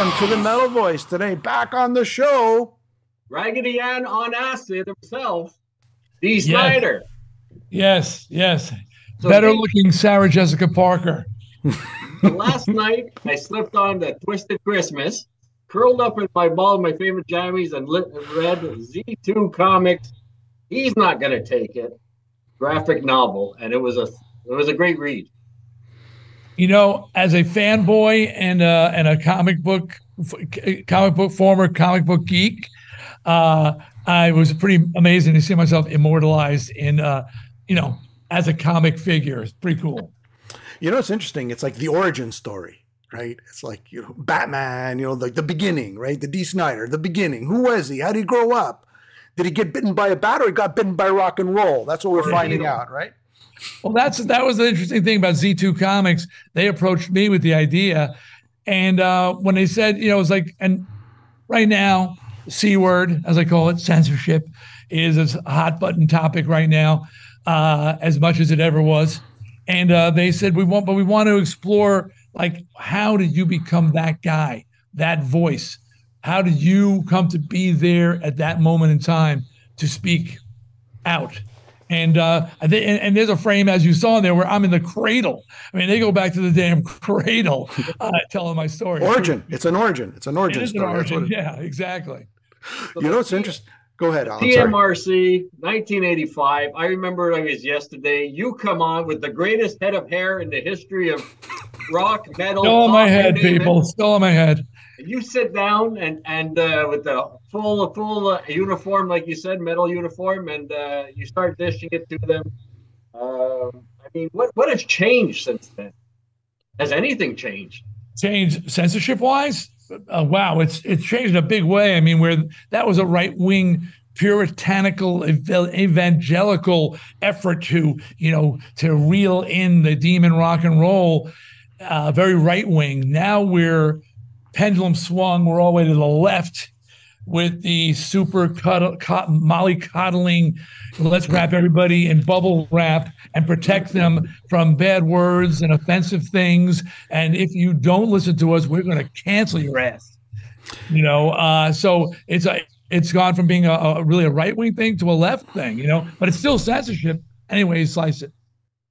welcome to the Metal Voice today. Back on the show, Raggedy Ann on acid himself, Dee Snider. Yes, yes. So better looking Sarah Jessica Parker. Last night, I slipped on the Twisted Christmas, curled up in my ball in my favorite jammies, and read Z2 Comics, He's Not Gonna Take It, graphic novel, and it was a great read. You know, as a fanboy and a former comic book geek, I was pretty amazing to see myself immortalized in, you know, as a comic figure. It's pretty cool. You know, it's interesting. It's like the origin story, right? It's like, you know, Batman, you know, like the beginning, right? The Dee Snider, the beginning. Who was he? How did he grow up? Did he get bitten by a bat, or he got bitten by rock and roll? That's what we're finding out, right? Well, that was the interesting thing about Z2 Comics. They approached me with the idea, and when they said, you know, it was like, and right now, C-word, as I call it, censorship, is a hot-button topic right now, as much as it ever was. And they said, we want to explore, like, how did you become that guy, that voice? How did you come to be there at that moment in time to speak out? And and there's a frame, as you saw in there, where I'm in the cradle. I mean, they go back to the damn cradle telling my story. Origin. It's an origin. It's an origin story. An origin. Yeah, exactly. So you know what's interesting? Go ahead, Alan. PMRC, 1985. I remember it like it's yesterday. You come on with the greatest head of hair in the history of rock, metal. Still on my head, people. Still on my head. You sit down and with the full uniform, like you said, metal uniform, and you start dishing it to them. I mean, what has changed since then? Has anything changed? Changed censorship-wise? Wow, it's changed in a big way. I mean, where that was a right-wing, puritanical, evangelical effort to, you know, to reel in the demon rock and roll, very right-wing. Now we're pendulum swung. We're all the way to the left with the super mollycoddling, let's wrap everybody in bubble wrap and protect them from bad words and offensive things. And if you don't listen to us, we're going to cancel your ass. You know, so it's gone from being a really right-wing thing to a left thing, you know, but it's still censorship. Anyway, slice it.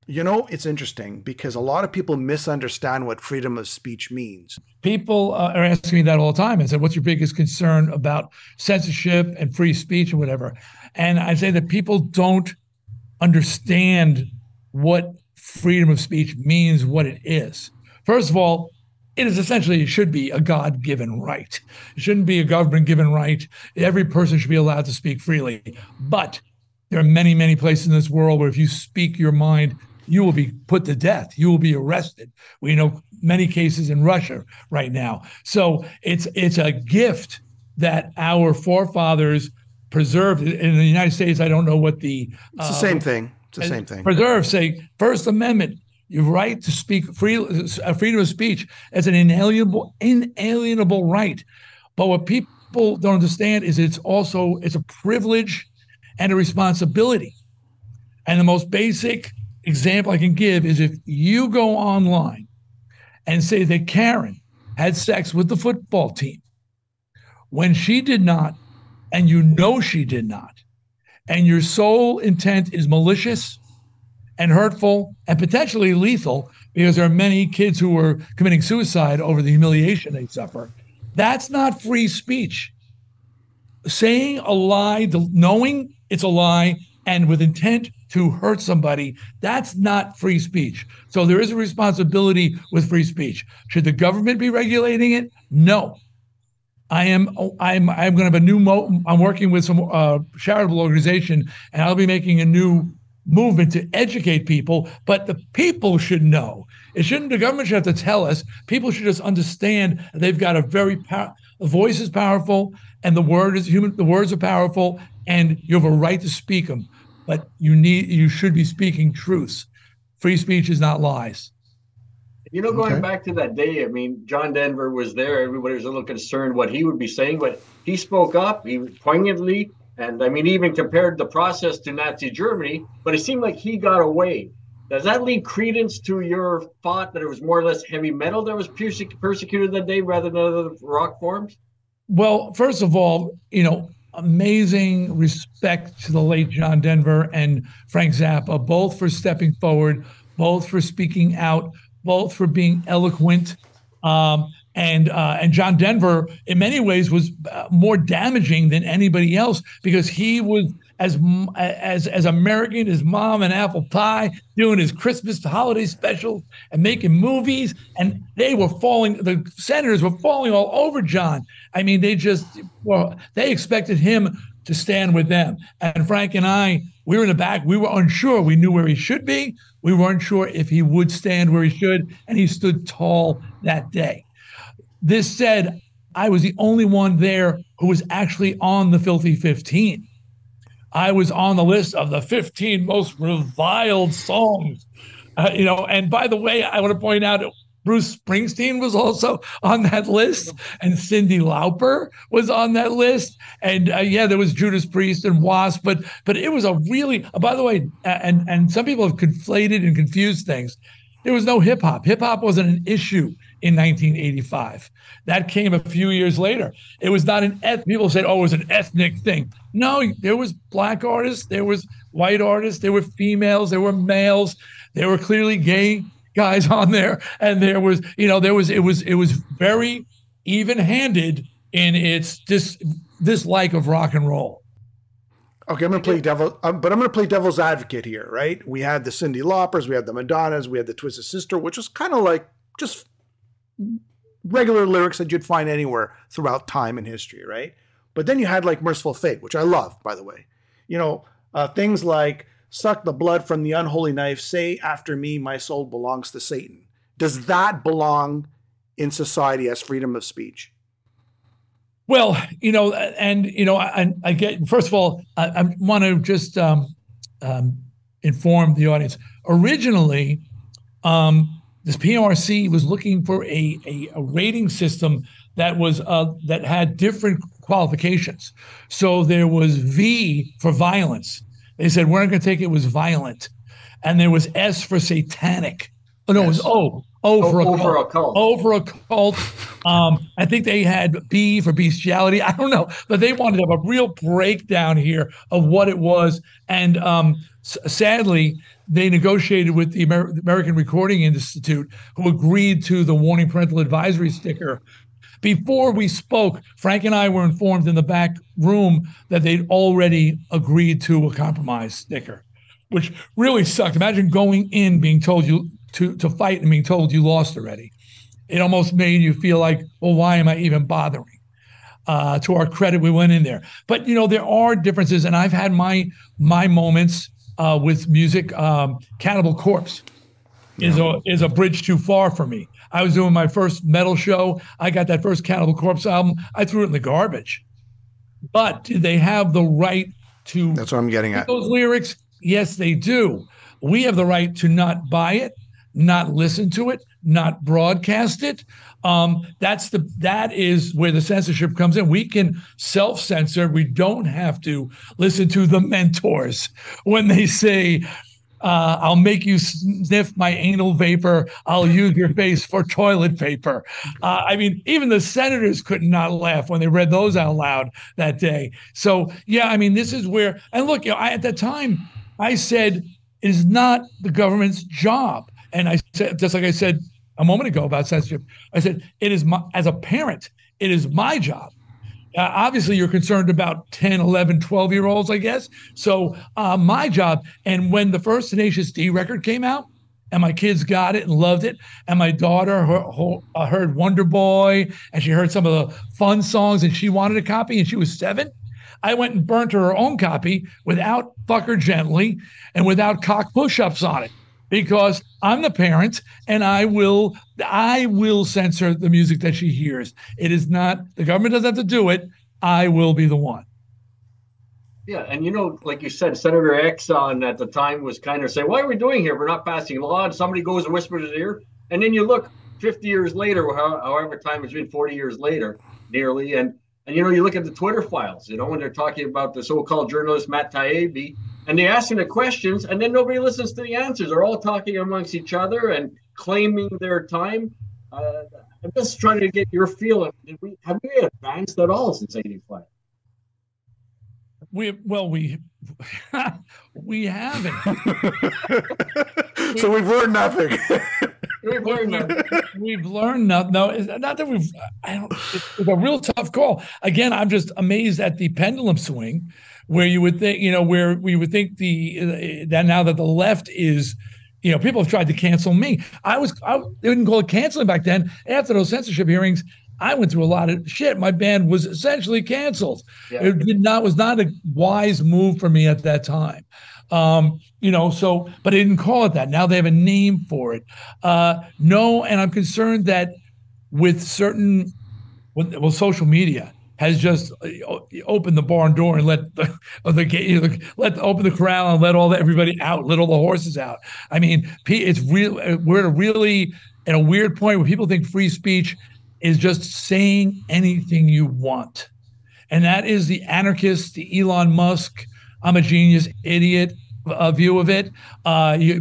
You know, it's interesting because a lot of people misunderstand what freedom of speech means. People are asking me that all the time. I said, what's your biggest concern about censorship and free speech or whatever? And I say that people don't understand what freedom of speech means, what it is. First of all, it is essentially, it should be a God-given right. It shouldn't be a government-given right. Every person should be allowed to speak freely. But there are many, many places in this world where if you speak your mind, you will be put to death. You will be arrested. We know many cases in Russia right now. So it's a gift that our forefathers preserved. In the United States, I don't know what the... It's the same thing. It's the same thing. Preserve, say, First Amendment, your right to speak, freedom of speech as an inalienable right. But what people don't understand is it's a privilege and a responsibility. And the most basic example I can give is if you go online and say that Karen had sex with the football team when she did not, and you know she did not, and your sole intent is malicious and hurtful and potentially lethal, because there are many kids who are committing suicide over the humiliation they suffer, that's not free speech. Saying a lie, knowing it's a lie, and with intent to hurt somebody, that's not free speech. So there is a responsibility with free speech. Should the government be regulating it? No. I'm going to have a new, I'm working with some charitable organization, and I'll be making a new movement to educate people, but the people should know. It shouldn't, the government should have to tell us. People should just understand they've got a very powerful, the voice is powerful, and the word is human, the words are powerful, and you have a right to speak them. But you should be speaking truths. Free speech is not lies. You know, going back to that day, I mean, John Denver was there. Everybody was a little concerned what he would be saying, but he spoke up. He was poignantly, and I mean, even compared the process to Nazi Germany. But it seemed like he got away. Does that leave credence to your thought that it was more or less heavy metal that was persecuted that day rather than other rock forms? Well, first of all, you know, amazing respect to the late John Denver and Frank Zappa, both for stepping forward, both for speaking out, both for being eloquent. And John Denver, in many ways, was more damaging than anybody else because he was as American as mom and apple pie, doing his Christmas holiday specials and making movies. And they were falling, the senators were falling all over John. I mean, they just, well, they expected him to stand with them. And Frank and I, we were in the back. We were unsure. We knew where he should be. We weren't sure if he would stand where he should. And he stood tall that day. This said, I was the only one there who was actually on the Filthy 15. I was on the list of the 15 most reviled songs, you know. And by the way, I want to point out Bruce Springsteen was also on that list, and Cyndi Lauper was on that list, and yeah, there was Judas Priest and Wasp, but it was a really. By the way, and some people have conflated and confused things. There was no hip hop. Hip hop wasn't an issue in 1985. That came a few years later. It was not an people said, oh, it was an ethnic thing. No, there was black artists, there was white artists, there were females, there were males, there were clearly gay guys on there, and there was, you know, there was it was very even-handed in its dislike of rock and roll. Okay, I'm going to play devil's advocate here, right? We had the Cyndi Laupers, we had the Madonnas, we had the Twisted Sister, which was kind of like just regular lyrics that you'd find anywhere throughout time and history, right? But then you had like Merciful Fate, which I love, by the way. You know, things like "Suck the blood from the unholy knife, say after me, my soul belongs to Satan." Does that belong in society as freedom of speech? Well, you know, and, you know, I get, first of all, I want to just inform the audience. Originally, this PMRC was looking for a rating system that was that had different qualifications. So there was V for violence. They said, we're not going to take it was violent. And there was S for satanic. Oh, no, yes. It was O. O for occult. I think they had B for bestiality. I don't know, but they wanted to have a real breakdown here of what it was. And sadly, they negotiated with the American Recording Institute, who agreed to the warning parental advisory sticker. Before we spoke, Frank and I were informed in the back room that they'd already agreed to a compromise sticker, which really sucked. Imagine going in being told you to fight and being told you lost already. It almost made you feel like, well, why am I even bothering? To our credit, we went in there. But, you know, there are differences, and I've had my moments with music. Cannibal Corpse is a bridge too far for me. I was doing my first metal show. I got that first Cannibal Corpse album. I threw it in the garbage. But do they have the right to... That's what I'm getting at. Those lyrics? Yes, they do. We have the right to not buy it, not listen to it, not broadcast it. That is where the censorship comes in. We can self-censor. We don't have to listen to the mentors when they say, I'll make you sniff my anal vapor. I'll use your face for toilet paper. I mean, even the senators could not laugh when they read those out loud that day. So, yeah, I mean, this is where, and look, you know, at the time I said, it is not the government's job. And I said, just like I said a moment ago about censorship, I said, it is my, as a parent, it is my job. Obviously, you're concerned about 10, 11, 12-year-olds, I guess. So my job, and when the first Tenacious D record came out, and my kids got it and loved it, and my daughter heard Wonder Boy, and she heard some of the fun songs, and she wanted a copy, and she was 7, I went and burnt her own copy without Fuck Her Gently and without cock push-ups on it. Because I'm the parent, and I will censor the music that she hears. It is not, the government doesn't have to do it. I will be the one. Yeah, and you know, like you said, Senator Exon at the time was kind of saying, "What are we doing here? We're not passing a law." And somebody goes and whispers in his ear, and then you look 50 years later, however time it's been, 40 years later, nearly, and you know, you look at the Twitter files, you know, when they're talking about the so-called journalist Matt Taibbi, and they're asking the questions, and then nobody listens to the answers. They're all talking amongst each other and claiming their time. I'm just trying to get your feeling. Have we advanced at all since '85? We haven't. So we've learned nothing. We've learned nothing. No, not that we've. It's a real tough call. Again, I'm just amazed at the pendulum swing, where you would think, where we would think that now that the left is, people have tried to cancel me. They wouldn't call it canceling back then. After those censorship hearings, I went through a lot of shit. My band was essentially canceled. Yeah. It was not a wise move for me at that time. But I didn't call it that. Now they have a name for it. And I'm concerned that with social media has just opened the barn door and open the corral and let everybody out, let all the horses out. I mean, it's real. We're at a weird point where people think free speech is just saying anything you want. And that is the anarchist, the Elon Musk, I'm a genius idiot view of it.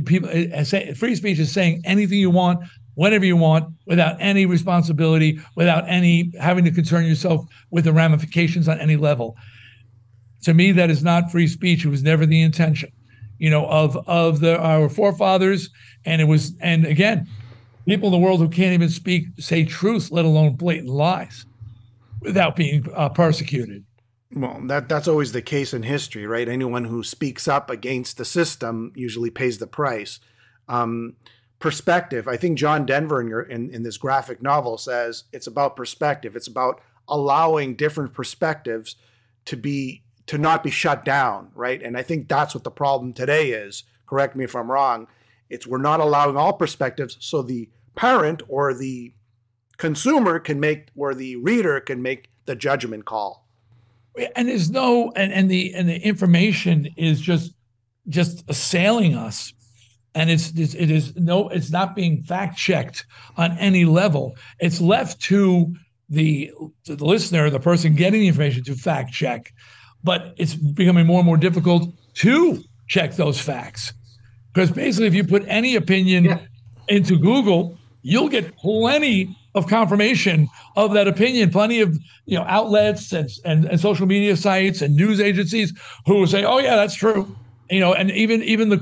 People say free speech is saying anything you want, whatever you want, without any responsibility, without any having to concern yourself with the ramifications on any level. To me, that is not free speech. It was never the intention, of our forefathers. And it was, and again, people in the world who can't even say truth, let alone blatant lies, without being persecuted. Well, that's always the case in history, right? Anyone who speaks up against the system usually pays the price. Perspective. I think John Denver in this graphic novel says it's about perspective. It's about allowing different perspectives to not be shut down, right? And I think that's what the problem today is. Correct me if I'm wrong. It's we're not allowing all perspectives, so the parent or the consumer can make, or the reader can make the judgment call. And there's no, and the information is just assailing us, and it's not being fact checked on any level. It's left to the listener, the person getting the information, to fact check, but it's becoming more and more difficult to check those facts. Because basically, if you put any opinion into Google, you'll get plenty of confirmation of that opinion, plenty of outlets and social media sites and news agencies who say, "Oh yeah, that's true," and even the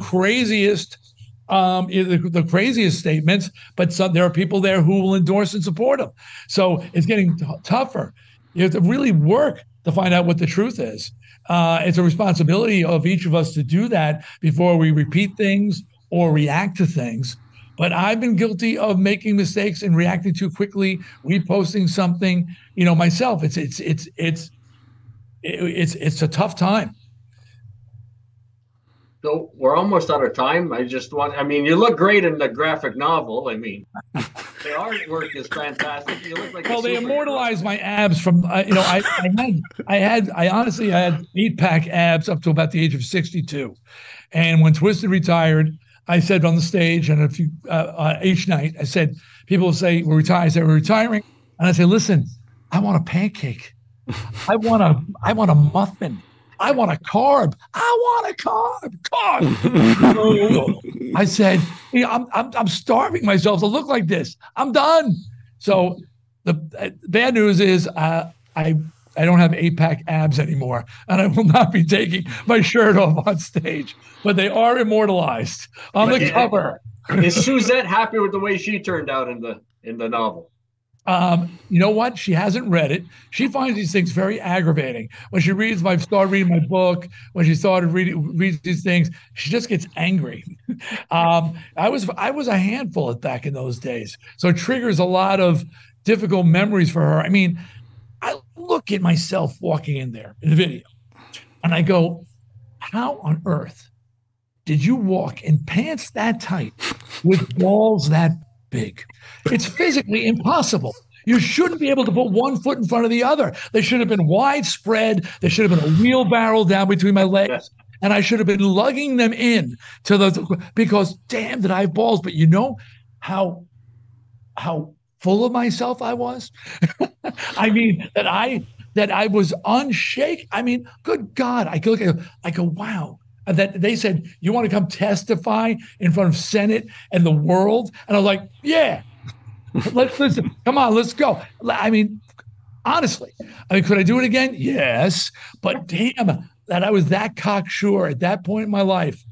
craziest statements. But there are people there who will endorse and support them. So it's getting tougher. You have to really work to find out what the truth is. It's a responsibility of each of us to do that before we repeat things or react to things. But I've been guilty of making mistakes and reacting too quickly, reposting something, myself. It's a tough time. So we're almost out of time. You look great in the graphic novel. The artwork is fantastic. You look like they immortalized my abs from, I honestly had 8-pack abs up to about the age of 62. And when Twisted retired, I said on the stage, and each night I said, people say, we're retired. I said, we're retiring. And I said, listen, I want a pancake. I want a muffin. I want a carb. I want a carb. I said, I'm starving myself to look like this. I'm done. So the bad news is I don't have 8-pack abs anymore, and I will not be taking my shirt off on stage. But they are immortalized on the cover. Is Suzette happy with the way she turned out in the novel? You know what? She hasn't read it. She finds these things very aggravating. When she reads started reading my book, when she started reads these things, she just gets angry. I was a handful back in those days, so it triggers a lot of difficult memories for her. I look at myself walking in there in the video, and I go, "How on earth did you walk in pants that tight with balls that big? It's physically impossible. You shouldn't be able to put one foot in front of the other. They should have been widespread. There should have been a wheelbarrow down between my legs, and I should have been lugging them in to those, because damn did I have balls." But you know how full of myself I was. I was unshakable. Good God, I go, wow, that they said, you want to come testify in front of Senate and the world? And I'm like, yeah, let's listen. Come on, let's go. I mean, honestly, I mean, could I do it again? Yes. But damn, that I was that cocksure at that point in my life.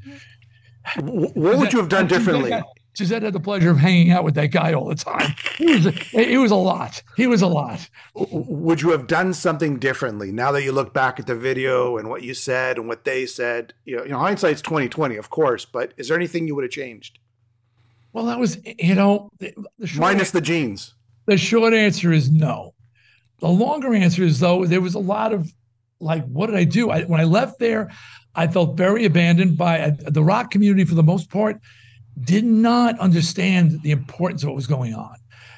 What would you have done differently? Suzette had the pleasure of hanging out with that guy all the time. It was a lot. He was a lot. Would you have done something differently now that you look back at the video and what you said and what they said? You know, hindsight's 20/20, of course. But is there anything you would have changed? Well, that was, you know, minus the jeans. The short answer is no. The longer answer is though, there was a lot of like, what did I do? When I left there, I felt very abandoned by the rock community for the most part. Did not understand the importance of what was going on.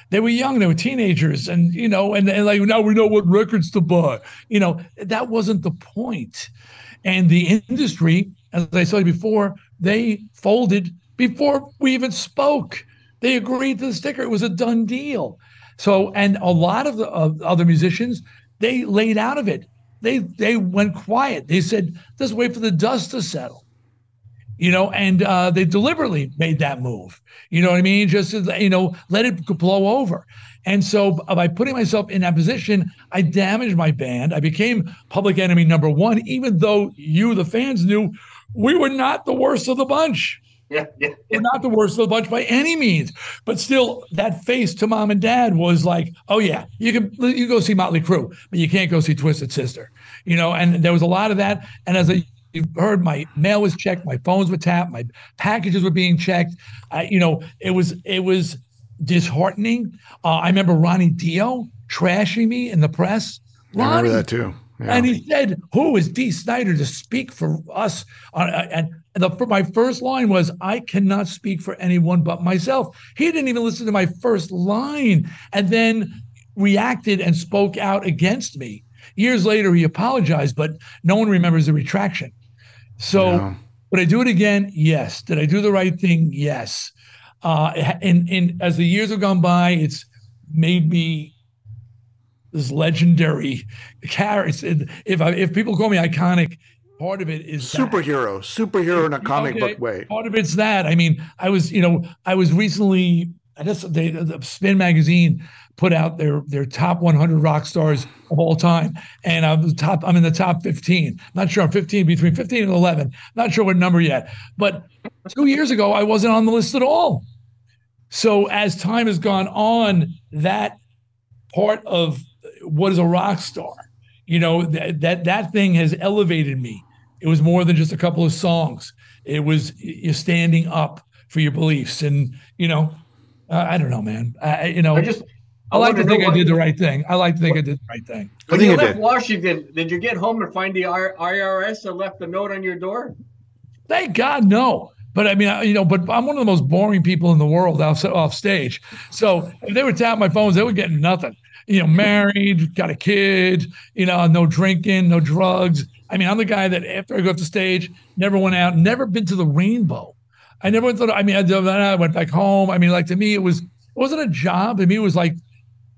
They were young, they were teenagers, and you know, and like now we know what records to buy. You know, that wasn't the point. And the industry, as I said before, they folded before we even spoke. They agreed to the sticker. It was a done deal. So, and a lot of the other musicians, they laid out of it. They went quiet. They said, "Let's wait for the dust to settle." You know, and they deliberately made that move. You know what I mean? Just, you know, let it blow over. And so by putting myself in that position, I damaged my band. I became public enemy number one, even though you, the fans, knew we were not the worst of the bunch. Yeah. We're not the worst of the bunch by any means. But still, that face to mom and dad was like, oh, yeah, you go see Motley Crue, but you can't go see Twisted Sister. You know, and there was a lot of that. And as a you heard, my mail was checked, my phones were tapped, my packages were being checked. You know, it was disheartening. I remember Ronnie Dio trashing me in the press. Ronnie, I remember that too. Yeah. And he said, "Who is Dee Snider to speak for us?" My first line was, "I cannot speak for anyone but myself." He didn't even listen to my first line, and then reacted and spoke out against me. Years later, he apologized, but no one remembers the retraction. So, no. Would I do it again? Yes. Did I do the right thing? Yes. And as the years have gone by, it's made me this legendary character. If people call me iconic, part of it is superhero, superhero in a comic book way. Part of it's that. I mean, I was recently. I just the Spin magazine put out their top 100 rock stars of all time, and I'm in the top 15. Not sure, I'm 15 between 15 and 11. Not sure what number yet. But 2 years ago, I wasn't on the list at all. So as time has gone on, that part of what is a rock star, you know, that thing has elevated me. It was more than just a couple of songs. It was you're standing up for your beliefs, and you know. I don't know, man. I like to think I did the right thing. I like to think I did the right thing. When you left Washington, did you get home and find the IRS and left a note on your door? Thank God, no. But I mean, you know, but I'm one of the most boring people in the world off stage. So if they were tapping my phones, they were getting nothing. You know, married, got a kid, you know, no drinking, no drugs. I mean, I'm the guy that after I go off the stage, never went out, never been to the Rainbow. I never thought, I mean, I went back home. I mean, like to me, it wasn't a job. To me, it was like,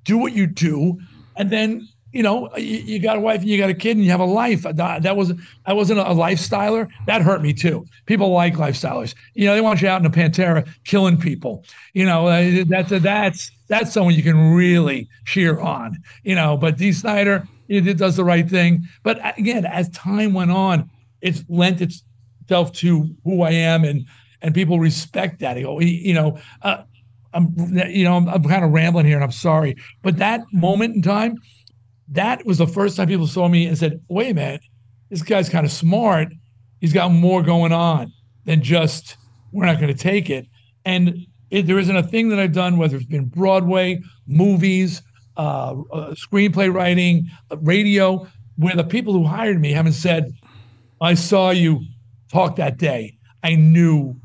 do what you do. And then, you know, you got a wife and you got a kid and you have a life. I wasn't a lifestyler. That hurt me too. People like lifestylers. You know, they want you out in a Pantera killing people. You know, that's someone you can really cheer on, you know, but Dee Snider, it does the right thing. But again, as time went on, it's lent itself to who I am and people respect that. They go, you know, I'm kind of rambling here, and I'm sorry, but that moment in time, that was the first time people saw me and said, "Wait a minute, this guy's kind of smart. He's got more going on than just we're not going to take it." And there isn't a thing that I've done, whether it's been Broadway, movies, screenplay writing, radio, where the people who hired me haven't said, "I saw you talk that day. I knew."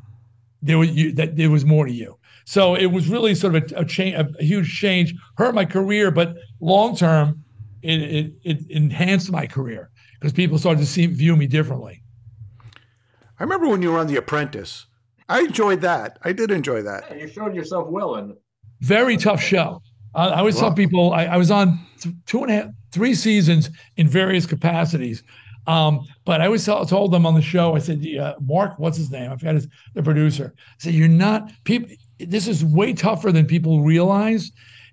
That there was more to you. So it was really sort of a huge change. Hurt my career, but long term, it enhanced my career because people started to view me differently. I remember when you were on The Apprentice. I enjoyed that. I did enjoy that. Yeah, you showed yourself well in it. Very tough show. I always tell people I was on 2.5, 3 seasons in various capacities. But I always told them on the show, I said, Mark, what's his name? I forgot his, the producer. I said, you're not, people, this is way tougher than people realize.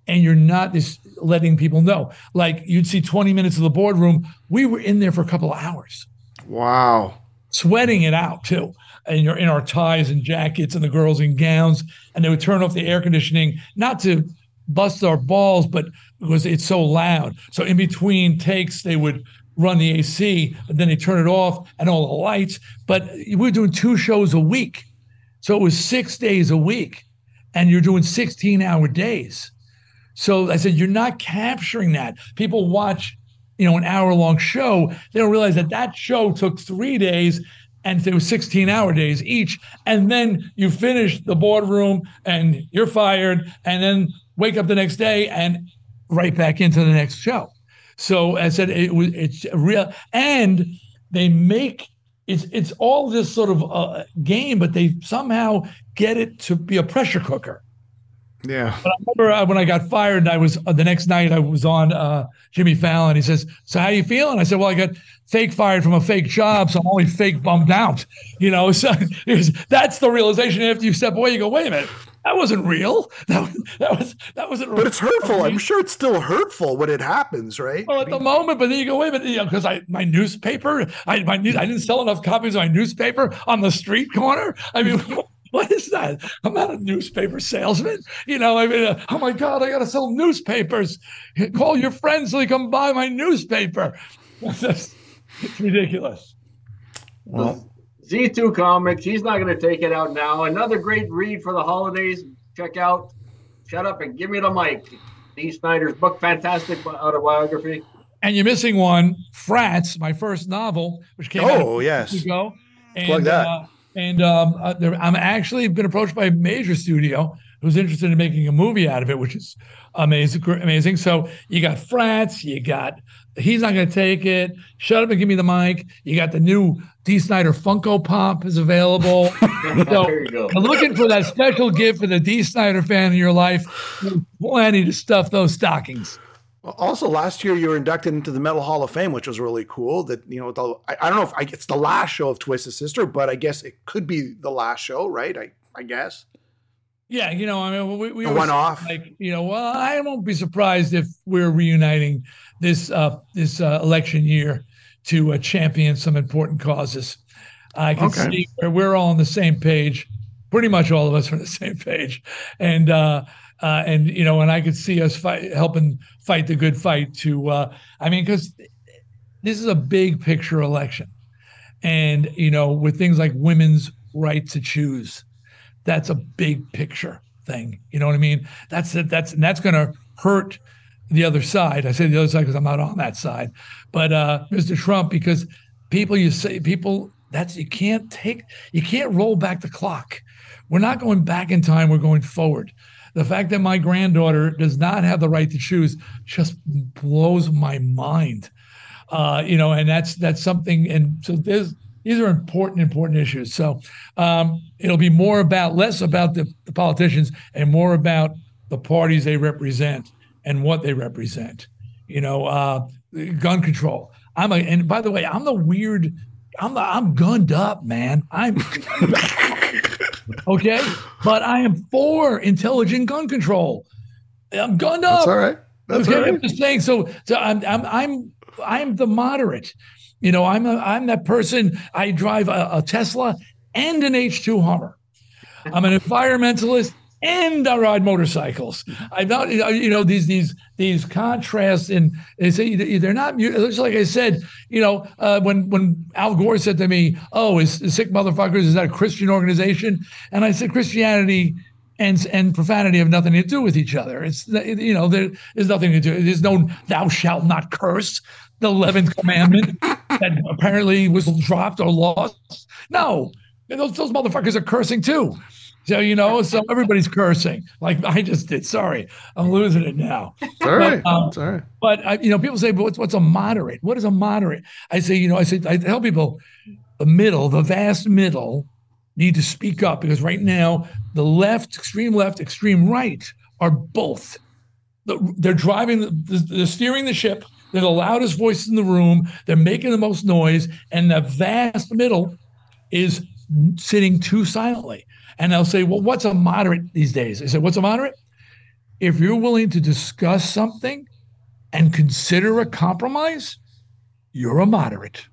And you're not just letting people know. Like you'd see 20 minutes of the boardroom. We were in there for a couple of hours. Wow. Sweating it out too. And you're in our ties and jackets and the girls in gowns. And they would turn off the air conditioning, not to bust our balls, but because it's so loud. So in between takes, they would run the AC, but then they turn it off and all the lights. But we were doing 2 shows a week. So it was 6 days a week. And you're doing 16-hour days. So I said, you're not capturing that. People watch, you know, an hour-long show. They don't realize that that show took 3 days, and it was 16-hour days each. And then you finish the boardroom, and you're fired, and then wake up the next day and right back into the next show. So I said, it's real. And they make it's all this sort of game, but they somehow get it to be a pressure cooker. Yeah. But I remember when I got fired, I was the next night I was on Jimmy Fallon. He says, so how you feeling? I said, well, I got fake fired from a fake job, so I'm only fake bummed out. You know, so that's the realization. After you step away, you go, wait a minute, that wasn't real. That wasn't real. But it's hurtful. I'm sure it's still hurtful when it happens, right? Well, at the moment, but then you go, wait a minute, you know, because I didn't sell enough copies of my newspaper on the street corner. I mean, what is that? I'm not a newspaper salesman. You know, I mean, oh my God, I got to sell newspapers. Call your friends so they come buy my newspaper. It's ridiculous. Well, Z2 Comics, he's not going to take it out now. Another great read for the holidays. Check out Shut Up and Give Me the Mic. Dee Snider's book, fantastic autobiography. And you're missing one, Frats, my first novel, which came out a few years ago. And, plug that. I'm actually been approached by a major studio who's interested in making a movie out of it, which is amazing. So you got Frats, you got He's Not Gonna Take It, Shut Up and Give Me the Mic. You got the new Dee Snider Funko Pop is available. So there you go. Looking for that special gift for the Dee Snider fan in your life. Plenty to stuff those stockings. Also, last year you were inducted into the Metal Hall of Fame, which was really cool. That, you know, I don't know if it's the last show of Twisted Sister, but I guess it could be the last show, right? I guess. Yeah, you know, I mean, we went off. Like, you know, well, I won't be surprised if we're reuniting this this election year to champion some important causes. I can see where we're all on the same page. Pretty much all of us are on the same page, and you know, and I could see us helping fight the good fight to, I mean, because this is a big picture election, and you know, with things like women's right to choose, that's a big picture thing. You know what I mean? That's going to hurt the other side. I say the other side because I'm not on that side, but Mr. Trump, because you can't take, you can't roll back the clock. We're not going back in time. We're going forward. The fact that my granddaughter does not have the right to choose just blows my mind, you know, and that's something. And so these are important issues. So it'll be less about the politicians and more about the parties they represent and what they represent. You know, gun control. And by the way, I'm the weird. I'm gunned up, man. I'm okay, but I am for intelligent gun control. I'm gunned up. That's all right. That's okay, all right. I'm just saying. So I'm the moderate. You know, I'm that person. I drive a Tesla and an H2 Hummer. I'm an environmentalist and I ride motorcycles. I'm not. You know, these contrasts, and they say they're not. Just like I said, you know, when Al Gore said to me, "Oh, is sick motherfuckers? Is that a Christian organization?" And I said, "Christianity and profanity have nothing to do with each other. It's, you know, there's nothing to do. There's no thou shalt not curse, the 11th commandment that apparently was dropped or lost. No, those motherfuckers are cursing too." So, you know, so everybody's cursing like I just did. Sorry, I'm losing it now. All right. Sorry. But, you know, people say, but what's a moderate? What is a moderate? I say, you know, I tell people the middle, the vast middle need to speak up, because right now the left, extreme right are both. They're driving, they're steering the ship. They're the loudest voice in the room. They're making the most noise. And the vast middle is sitting too silently. And they'll say, well, what's a moderate these days? I said, what's a moderate? If you're willing to discuss something and consider a compromise, you're a moderate.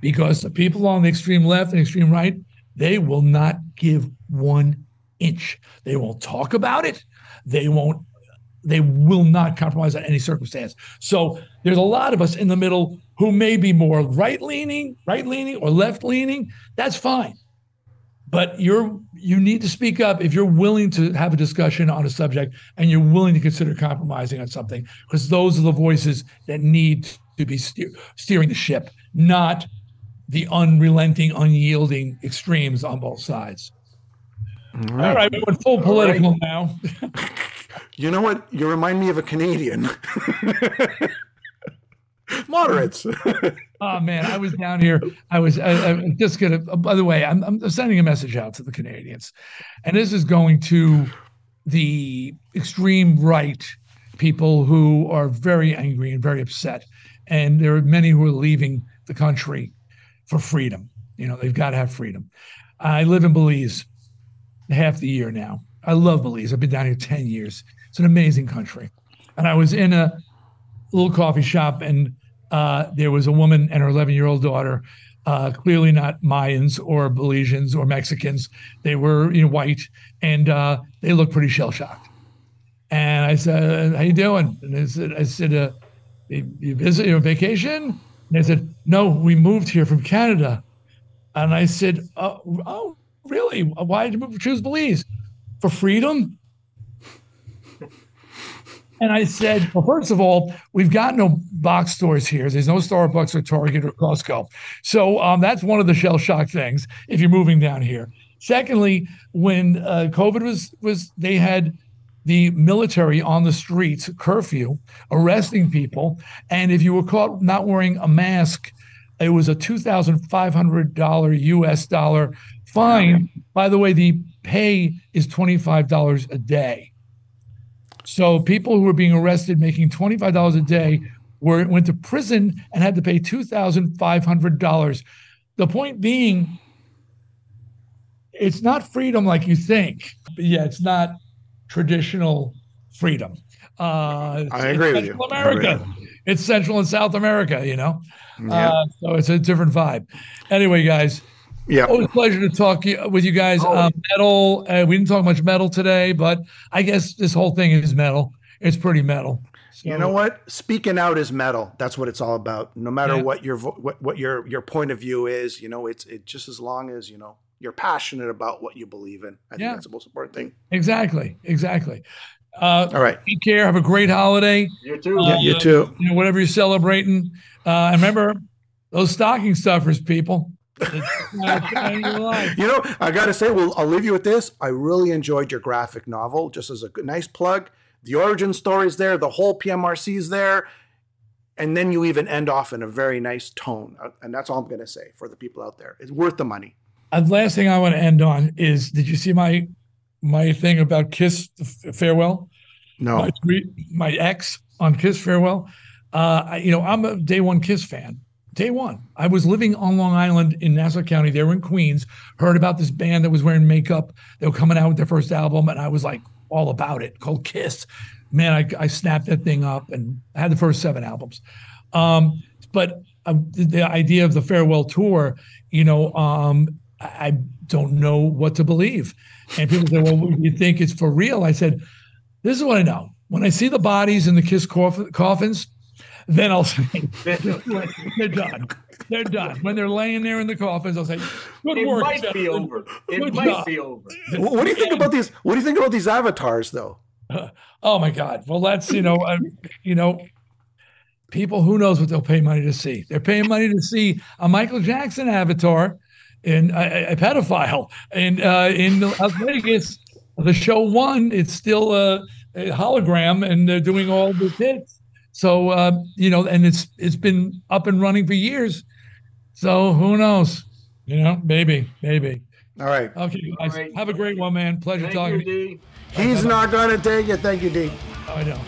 Because the people on the extreme left and extreme right, they will not give 1 inch. They won't talk about it. They will not compromise at any circumstance. So there's a lot of us in the middle who may be more right-leaning or left-leaning. That's fine. But you need to speak up if you're willing to have a discussion on a subject and you're willing to consider compromising on something, because those are the voices that need to be steering the ship, not the unrelenting, unyielding extremes on both sides. All right, we went full political now. You know what? You remind me of a Canadian. Moderates. Oh man, I was down here. I'm just gonna. By the way, I'm sending a message out to the Canadians, and this is going to the extreme right people who are very angry and very upset, and there are many who are leaving the country for freedom. You know, they've got to have freedom. I live in Belize half the year now. I love Belize. I've been down here 10 years. It's an amazing country. And I was in a little coffee shop, and there was a woman and her 11-year-old daughter, clearly not Mayans or Belizeans or Mexicans. They were, white, and they looked pretty shell-shocked. And I said, how you doing? And I said, you visit, you're on vacation? And they said, no, we moved here from Canada. And I said, oh, really? Why did you choose Belize? For freedom? And I said, well, first of all, we've got no box stores here. There's no Starbucks or Target or Costco. So that's one of the shell shock things if you're moving down here. Secondly, when COVID was, they had the military on the streets, curfew, arresting people. And if you were caught not wearing a mask, it was a $2,500 US dollar fine. By the way, the pay is $25 a day. So people who were being arrested making $25 a day went to prison and had to pay $2,500. The point being, it's not freedom like you think. But yeah, it's not traditional freedom. I agree with you. America. It's Central and South America, Yeah. So it's a different vibe. Anyway, guys. Yeah. Always a pleasure to talk with you guys. Metal. We didn't talk much metal today, but I guess this whole thing is metal. It's pretty metal. So, you know what? Speaking out is metal. That's what it's all about. No matter what your point of view is, it's just as long as, you're passionate about what you believe in. I think that's the most important thing. Exactly. All right. Take care. Have a great holiday. You too. You too. Whatever you're celebrating. And remember, those stocking stuffers, people. I gotta say, I'll leave you with this. I really enjoyed your graphic novel, just as a nice plug. The origin story is there, the whole PMRC is there, and then you even end off in a very nice tone. And that's all I'm gonna say for the people out there. It's worth the money. And the last thing I want to end on is, did you see my thing about Kiss Farewell? No. My ex on Kiss Farewell. I'm a day one Kiss fan. Day one. I was living on Long Island in Nassau County. They were in Queens. Heard about this band that was wearing makeup. They were coming out with their first album, and I was like all about it, called Kiss. Man, I snapped that thing up, and I had the first 7 albums. But the idea of the farewell tour, I don't know what to believe. And people say, well, you think it's for real? I said, this is what I know. When I see the bodies in the Kiss coffins, then I'll say, they're done. They're done. When they're laying there in the coffins, I'll say, good work. It might be over. It might be over. What do you think about these? What do you think about these avatars, though? Oh my God! Well, that's people, who knows what they'll pay money to see? They're paying money to see a Michael Jackson avatar and a pedophile, and in Las Vegas, the show won. It's still a hologram, and they're doing all the hits. So, and it's been up and running for years. So who knows? Maybe. All right. Okay, guys. Have a great one, man. Pleasure talking to you. He's not going to take it. Thank you, Dee. I know.